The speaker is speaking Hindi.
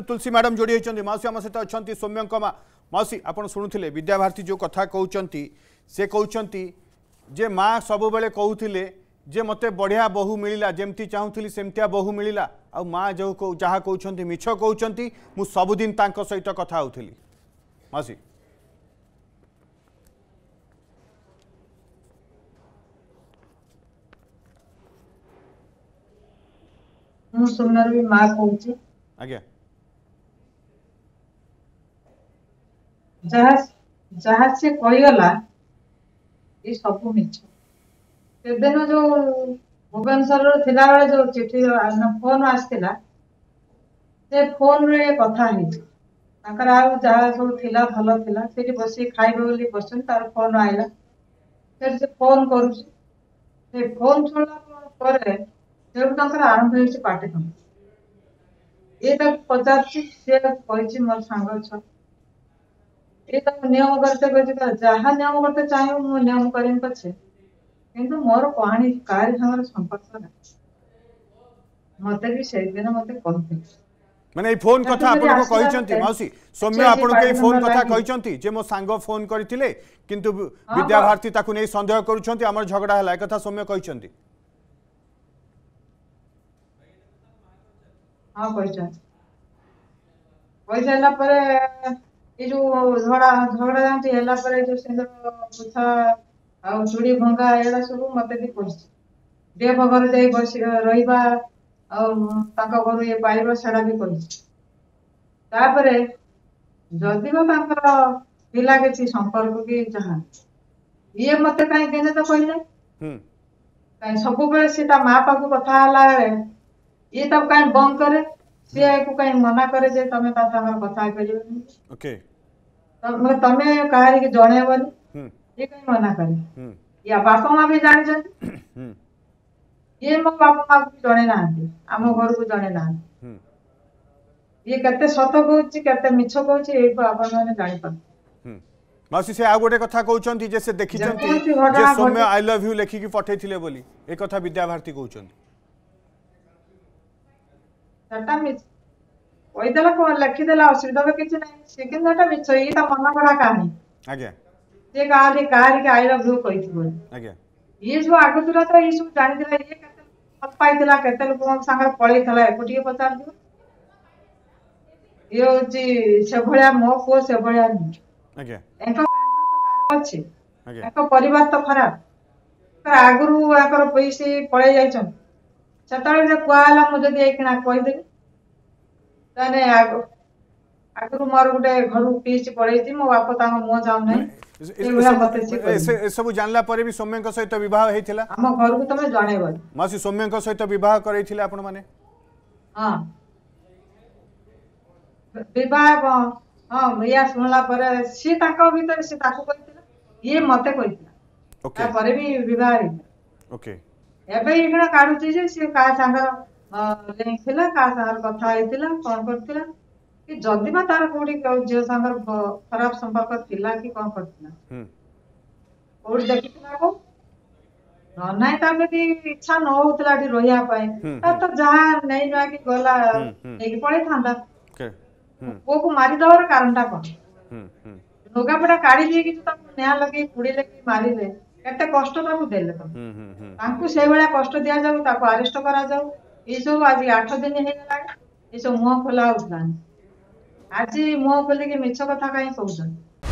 तुलसी मैडम जोड़ी होती मौसी आम सहित अच्छा सौम्य माँ मौसी आपड़ शुणुले विद्याभारती जो कथा कहते से कहते जे माँ सब बेले कहते जे मते बढ़िया बहु मिलला जमती चाहूली सेमतिया बहु मिलला आ माँ जो जहाँ कहते मिछ कहते मु सबुदिन सहित कथा होली मौसी भी माँ कहूँ आज्ञा जहाज से कहगला ये सब मिछ सेदिन जो भुवनेश्वर थिला बेले जो चिठी फोन आसला से फोन रे कथा होकर आज जहाँ सब थिला भल थिला से बस खाइबे बस तार फोन आइला से फोन कर फोन छोड़ा पर आरंभ होटकम ये पचार कही मोर सांग छ ये नियम करते जहाँ नियम करते चाहे मुझे नियम करें पछे किंतु मोर कहानी कार संग संपर्क ना मत भी से दिन मत कहते माने फोन कथा आपन को कहिसंती मौसी सौम्य आपन के फोन कथा कहिसंती जे मो सांग फोन करथिले किंतु विद्याभारती ताकु नै संदेह करूछंती हमर झगड़ा हला कथा सौम्य कहिसंती हां कहिसंती कहिसला पर ये जो झगड़ा झगड़ा जानती हेला पर जो सिंदर पुथा आ चूड़ी भंगा एला सब मते भी कहसी देव घर जाई बस रहिबा आ ताका घर ये पाइबा सेडा भी कहसी तापरे जदी बा ताकर हिला केसी संपर्क के जहां ये मते काई केने तो कहिने काई सब बेले सेटा मां पाकु कथा हला ये तब काई बंद करे से को काई मना करे जे तमे ता संग कथा करियो ओके तमे तमे कहरी के जणेबन ये काई मना करे या बाप मां भी जानि जन ये मो बाप मां को जणे ना हम घर को जणे ना ये कते सत कहउची कते मिछ कहउची ए बाप माने जानि पा मासी से आ गोटे कथा कहउचंती जे से देखिचंती जे सौम्य आई लव यू लेखि की पठैथिले बोली ए कथा विद्याभारती कहउचंती सटा मिस ओइदला को लखी देला असुविधा के किछ नै सेकंड सटा मिस ई त मन बडा कहानी आज्ञा जे काली कार के आई लव यू कहिथि बोल आज्ञा ये जो आगतुरा त ई सब जानि दिला ये कते फल पाइतला कते लोगन संग पळै थला एकोटी पचार दियो यो जी सेभळा मो को सेभळा आज्ञा एको गांडर त गांडर अछि आज्ञा एको परिवार त खराब पर आगरु आकर पैसे पळै जाइछन सतल जे कोला मु जदी एकना कोइ देबी तने आगु आगु मोर गुटे घरु पीच पळैथि मो बाप तांग मो जाउ नै ए सब जानला परे भी सौम्यक सहित विवाह हेथिला हम घर को तमे जणेबो मासी सौम्यक सहित विवाह करैथिले आपण माने हां विवाह हां भैया सुनला परे से ताको भीतर से ताको कहितला ये मते कहितला ओके परे भी विवाह ओके एबे इखना काडू छी जे से का संग लेखिला का संग कथा आइतिला कोन करतिला कि जदी बा तार कोडी जे संग खराब संपर्क थिला कि कोन करतिला और देखितला को ननाय तामे की इच्छा न होतला डी रोया पाए त जहा नै न कि गला एक पळे थांदा ओके को को मारी दवर कारण ता कोन नोगा पडा काडी ले कि त नया लगे कुडी ले कि मारी ले एते कष्ट ताकू देले त ताकू से बेला कष्ट दिया जाऊ ताकू अरेस्ट करा जाऊ ए सब आज 8 दिन हे गला ए सब मुंह खोला उठलान आज मुंह खोले के मिछ कथा काई कहउछन।